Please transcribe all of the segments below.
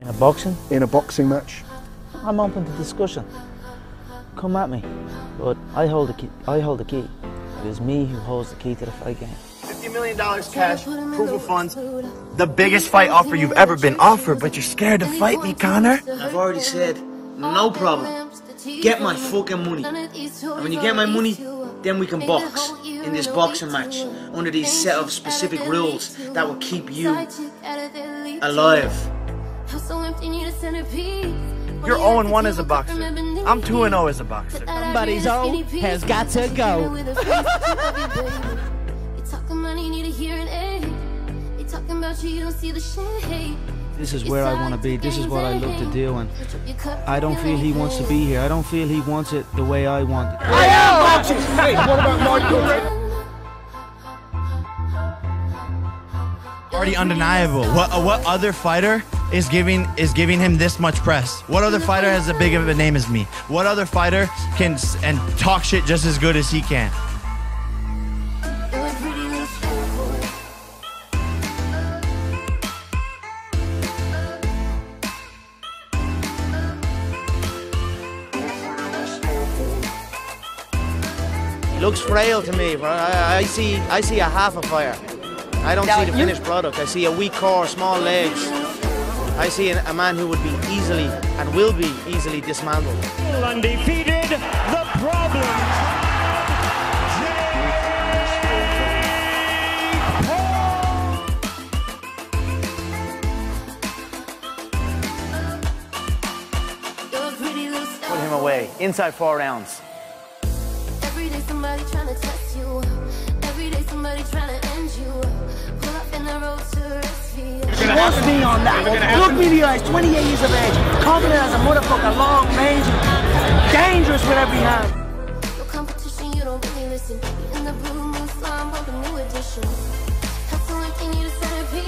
In a boxing? In a boxing match. I'm open to discussion. Come at me, but I hold the key. It is me who holds the key to the fight game. $50 million cash, proof of funds. The biggest fight offer you've ever been offered, but you're scared to fight me, Conor? I've already said, no problem. Get my fucking money. And when you get my money, then we can box in this boxing match under these set of specific rules that will keep you alive. You're 0-1 as a boxer. I'm 2-0 as a boxer. Somebody's own has got to go. This is where I want to be. This is what I love to do, and I don't feel he wants to be here. I don't feel he wants it the way I want it. I am boxing. Hey, what about Michael? Already undeniable. What other fighter is giving him this much press? What other fighter has as big of a name as me? What other fighter can and talk shit just as good as he can? He looks frail to me, but I see a half a fire. I don't see the finished product. I see a weak core, small legs. I see a man who would be easily, and will be easily, dismantled. Undefeated, the problem. Jake Paul. Put him away, inside 4 rounds. Every day somebody trying to test you. Every day somebody trying to end you. Pull up in the road to rescue. Trust me on that. Look me in the eyes, 28 years of age, confident as a motherfucker, long range, dangerous with every hand. No competition, you don't really listen. In the blue moon slime, the new edition.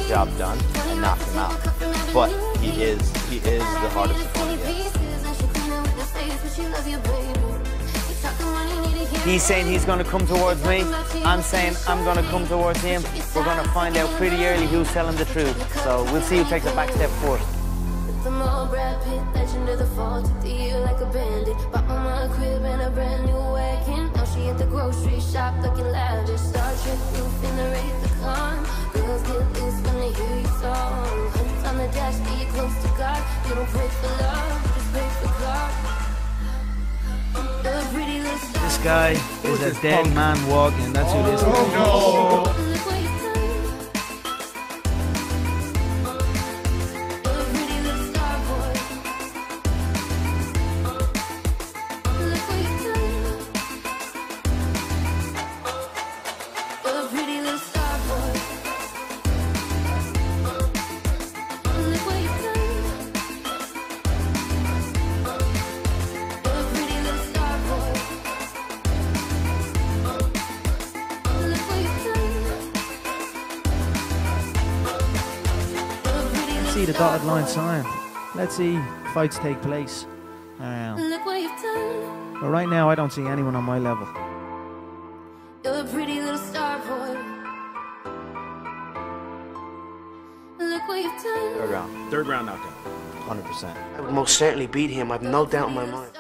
Job done, and knocked him out. But he is the hardest opponent yet. He's saying he's going to come towards me. I'm saying I'm going to come towards him. We're going to find out pretty early who's telling the truth. So we'll see who takes a back step first. This guy is a dead man walking. That's who this is. Oh, no. The dotted line sign. Let's see fights take place. But right now, I don't see anyone on my level. You're a pretty little star boy. Look what you've done. Third round knockout. 100%. I would most certainly beat him. I've no doubt in my mind.